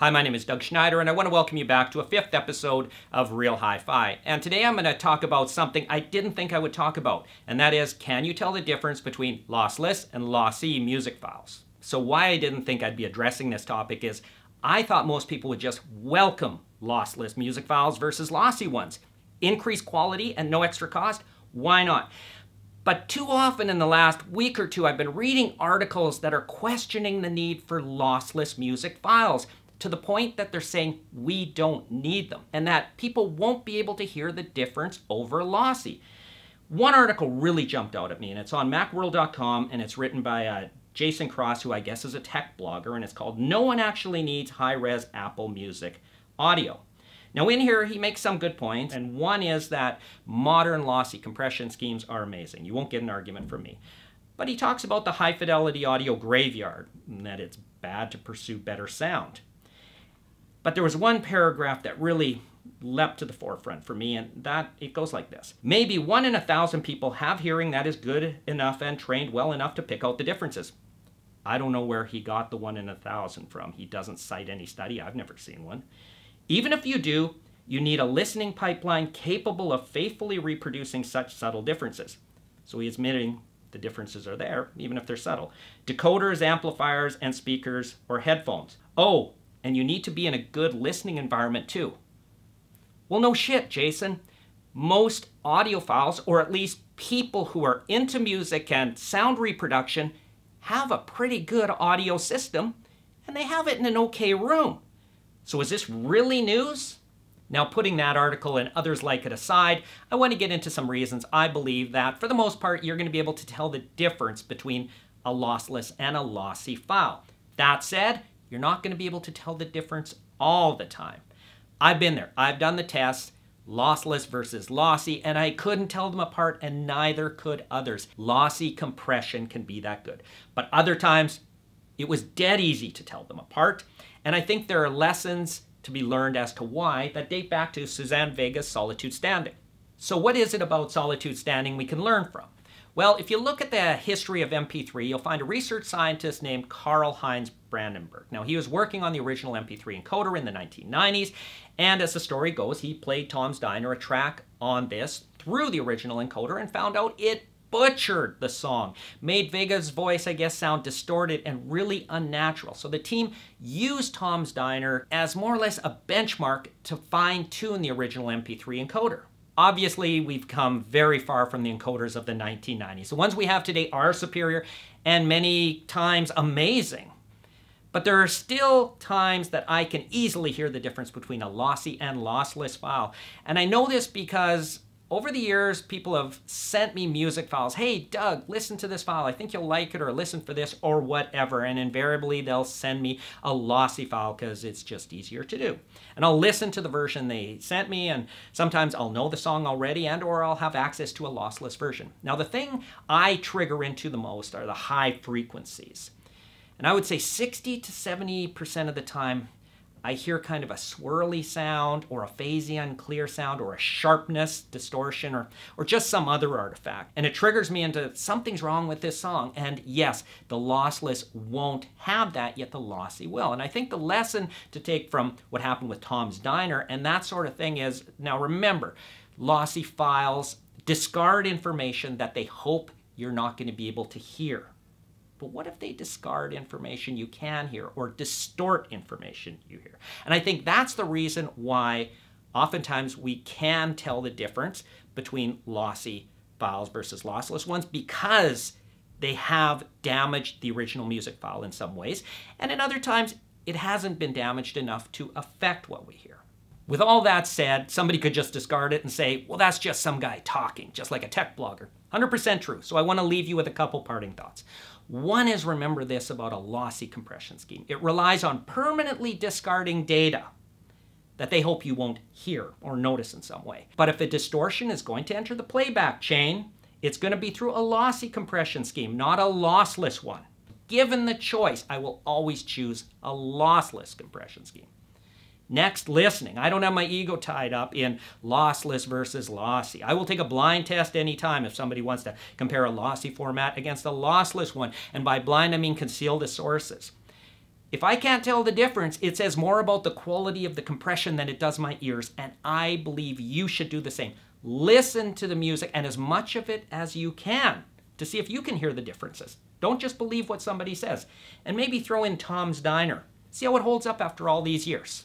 Hi, my name is Doug Schneider, and I want to welcome you back to a 5th episode of Real Hi-Fi. And today I'm going to talk about something I didn't think I would talk about, and that is, can you tell the difference between lossless and lossy music files? So why I didn't think I'd be addressing this topic is, I thought most people would just welcome lossless music files versus lossy ones. Increased quality and no extra cost? Why not? But too often in the last week or two, I've been reading articles that are questioning the need for lossless music files to the point that they're saying we don't need them and that people won't be able to hear the difference over lossy. One article really jumped out at me, and it's on macworld.com, and it's written by Jason Cross, who I guess is a tech blogger, and it's called "No One Actually Needs High-Res Apple Music Audio." Now in here, he makes some good points, and one is that modern lossy compression schemes are amazing. You won't get an argument from me. But he talks about the high-fidelity audio graveyard, and that it's bad to pursue better sound. But there was one paragraph that really leapt to the forefront for me, and it goes like this. Maybe 1 in 1,000 people have hearing that is good enough and trained well enough to pick out the differences. I don't know where he got the 1 in 1,000 from. He doesn't cite any study. I've never seen one. Even if you do, you need a listening pipeline capable of faithfully reproducing such subtle differences. So he's admitting the differences are there, even if they're subtle. Decoders, amplifiers, and speakers or headphones. Oh, and you need to be in a good listening environment too. Well, no shit, Jason. Most audiophiles, or at least people who are into music and sound reproduction, have a pretty good audio system, and they have it in an okay room. So is this really news? Now, putting that article and others like it aside, I want to get into some reasons I believe that, for the most part, you're going to be able to tell the difference between a lossless and a lossy file. That said, you're not going to be able to tell the difference all the time. I've been there. I've done the tests, lossless versus lossy, and I couldn't tell them apart, and neither could others. Lossy compression can be that good. But other times, it was dead easy to tell them apart. And I think there are lessons to be learned as to why that date back to Suzanne Vega's Solitude Standing. So what is it about Solitude Standing we can learn from? Well, if you look at the history of MP3, you'll find a research scientist named Karl Heinz Brandenburg. Now, he was working on the original MP3 encoder in the 1990s, and as the story goes, he played Tom's Diner, a track on this, through the original encoder and found out it butchered the song, made Vega's voice, I guess, sound distorted and really unnatural. So the team used Tom's Diner as more or less a benchmark to fine-tune the original MP3 encoder. Obviously, we've come very far from the encoders of the 1990s. The ones we have today are superior and many times amazing. But there are still times that I can easily hear the difference between a lossy and lossless file. And I know this because over the years, people have sent me music files. Hey, Doug, listen to this file. I think you'll like it, or listen for this, or whatever. And invariably, they'll send me a lossy file because it's just easier to do. And I'll listen to the version they sent me, and sometimes I'll know the song already, and or I'll have access to a lossless version. Now, the thing I trigger into the most are the high frequencies. And I would say 60 to 70% of the time, I hear kind of a swirly sound, or a phasey unclear sound, or a sharpness, distortion, or just some other artifact. And it triggers me into something's wrong with this song. And yes, the lossless won't have that, yet the lossy will. And I think the lesson to take from what happened with Tom's Diner and that sort of thing is, now remember, lossy files discard information that they hope you're not going to be able to hear. But what if they discard information you can hear, or distort information you hear? And I think that's the reason why oftentimes we can tell the difference between lossy files versus lossless ones, because they have damaged the original music file in some ways, and in other times it hasn't been damaged enough to affect what we hear. With all that said, somebody could just discard it and say, well, that's just some guy talking, just like a tech blogger. 100% true. So I want to leave you with a couple parting thoughts. One is, remember this about a lossy compression scheme. It relies on permanently discarding data that they hope you won't hear or notice in some way. But if a distortion is going to enter the playback chain, it's going to be through a lossy compression scheme, not a lossless one. Given the choice, I will always choose a lossless compression scheme. Next, listening. I don't have my ego tied up in lossless versus lossy. I will take a blind test anytime if somebody wants to compare a lossy format against a lossless one. And by blind, I mean conceal the sources. If I can't tell the difference, it says more about the quality of the compression than it does my ears, and I believe you should do the same. Listen to the music and as much of it as you can to see if you can hear the differences. Don't just believe what somebody says. And maybe throw in Tom's Diner. See how it holds up after all these years.